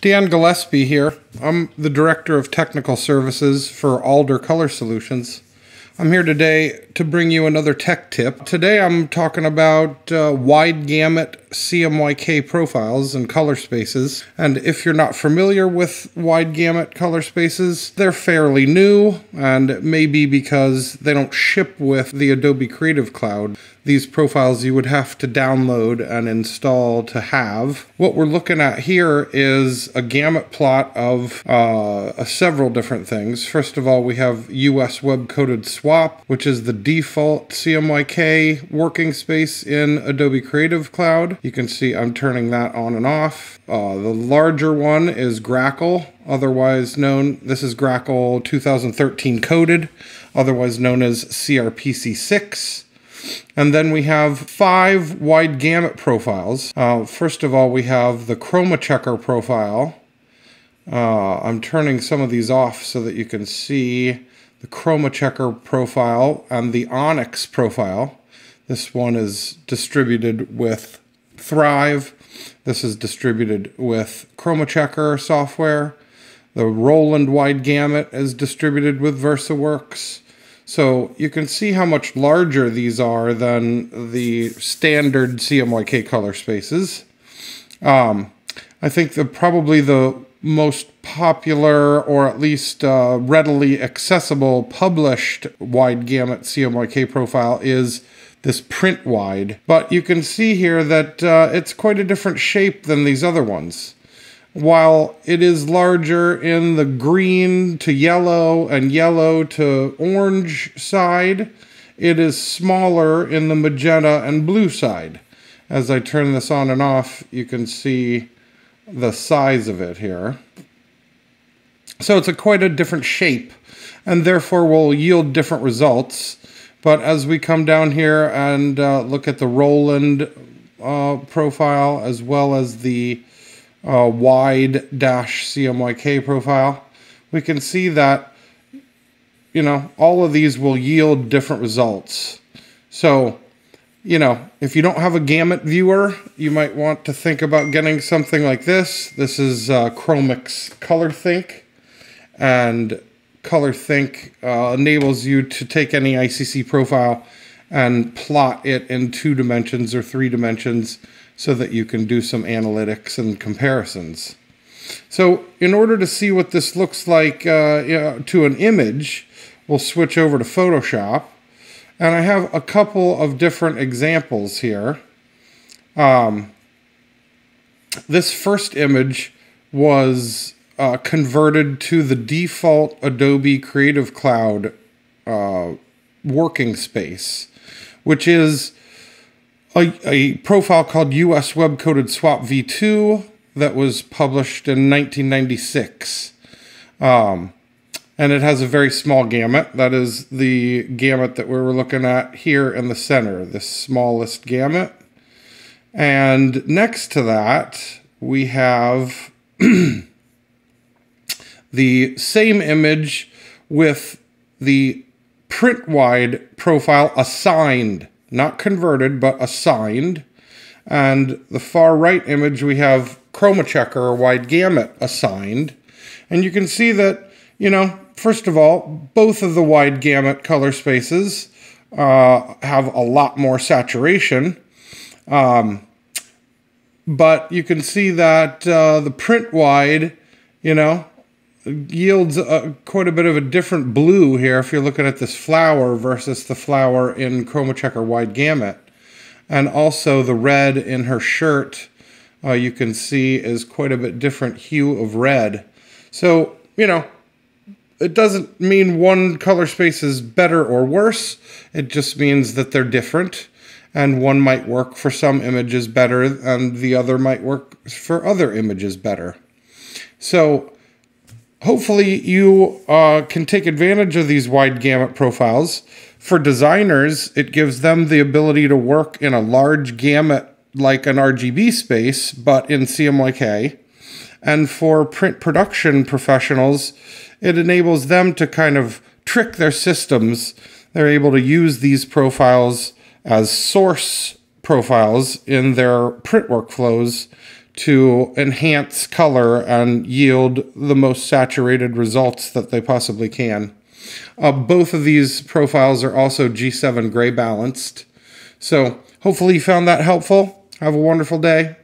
Dan Gillespie here. I'm the Director of Technical Services for Alder Color Solutions. I'm here today to bring you another tech tip. Today I'm talking about wide gamut CMYK profiles and color spaces. And if you're not familiar with wide gamut color spaces, they're fairly new, and it may be because they don't ship with the Adobe Creative Cloud. These profiles you would have to download and install to have. What we're looking at here is a gamut plot of several different things. First of all, we have US Web Coded Swap, which is the default CMYK working space in Adobe Creative Cloud. You can see I'm turning that on and off. The larger one is Gracol, otherwise known, this is Gracol 2013 coded, otherwise known as CRPC6. And then we have 5 wide gamut profiles. First of all, we have the Chroma Checker profile. I'm turning some of these off so that you can see the Chroma Checker profile and the Onyx profile. This one is distributed with Thrive. This is distributed with Chroma Checker software. The Roland wide gamut is distributed with VersaWorks. So you can see how much larger these are than the standard CMYK color spaces. I think that probably the most popular, or at least readily accessible, published wide gamut CMYK profile is this print wide. But you can see here that it's quite a different shape than these other ones. While it is larger in the green to yellow and yellow to orange side, it is smaller in the magenta and blue side. As I turn this on and off, you can see the size of it here. So it's quite a different shape, and therefore will yield different results. But as we come down here and look at the Roland profile, as well as the wide-CMYK profile, we can see that, you know, all of these will yield different results. So, you know, if you don't have a gamut viewer, you might want to think about getting something like this. This is Chromix ColorThink, and ColorThink enables you to take any ICC profile and plot it in 2 dimensions or 3 dimensions so that you can do some analytics and comparisons. So in order to see what this looks like to an image, we'll switch over to Photoshop. And I have a couple of different examples here. This first image was converted to the default Adobe Creative Cloud working space, which is a profile called US Web Coded Swap V2 that was published in 1996. And it has a very small gamut. That is the gamut that we were looking at here in the center, the smallest gamut. And next to that, we have the same image with the print wide profile assigned, not converted, but assigned. And the far right image, we have Chroma Checker or wide gamut assigned. And you can see that, you know, first of all, both of the wide gamut color spaces have a lot more saturation, but you can see that the print wide, you know, yields quite a bit of a different blue here if you're looking at this flower versus the flower in Chroma Checker wide gamut. And also the red in her shirt, you can see, is quite a bit different hue of red. So, you know, it doesn't mean one color space is better or worse. It just means that they're different, and one might work for some images better and the other might work for other images better. So hopefully you can take advantage of these wide gamut profiles. For designers, it gives them the ability to work in a large gamut like an RGB space, but in CMYK. And for print production professionals, it enables them to kind of trick their systems. They're able to use these profiles as source profiles in their print workflows to enhance color and yield the most saturated results that they possibly can. Both of these profiles are also G7 gray balanced. So hopefully you found that helpful. Have a wonderful day.